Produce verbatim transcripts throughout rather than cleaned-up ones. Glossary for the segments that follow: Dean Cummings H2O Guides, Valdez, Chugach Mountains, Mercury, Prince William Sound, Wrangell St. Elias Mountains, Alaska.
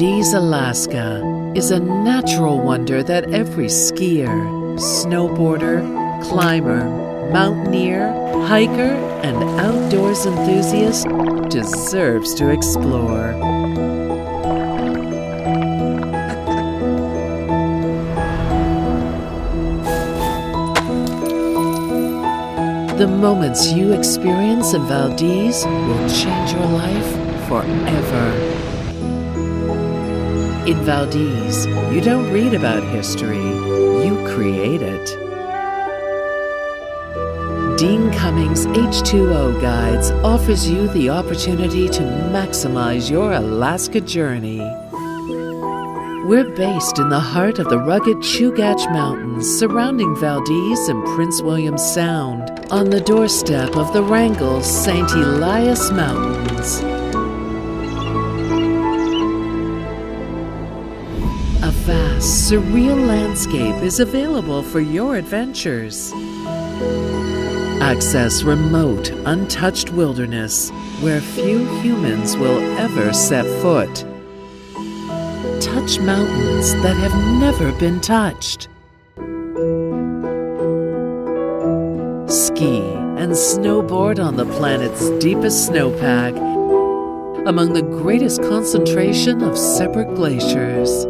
Valdez, Alaska is a natural wonder that every skier, snowboarder, climber, mountaineer, hiker, and outdoors enthusiast deserves to explore. The moments you experience in Valdez will change your life forever. In Valdez, you don't read about history, you create it. Dean Cummings H two O Guides offers you the opportunity to maximize your Alaska journey. We're based in the heart of the rugged Chugach Mountains surrounding Valdez and Prince William Sound, on the doorstep of the Wrangell Saint Elias Mountains. A vast, surreal landscape is available for your adventures. Access remote, untouched wilderness where few humans will ever set foot. Touch mountains that have never been touched. Ski and snowboard on the planet's deepest snowpack, among the greatest concentration of separate glaciers.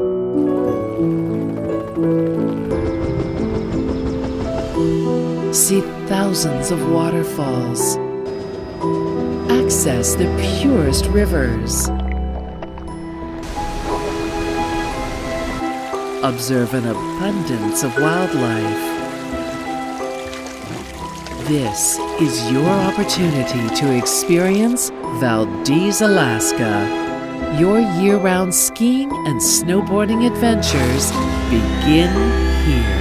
See thousands of waterfalls. Access the purest rivers. Observe an abundance of wildlife. This is your opportunity to experience Valdez, Alaska. Your year-round skiing and snowboarding adventures begin here.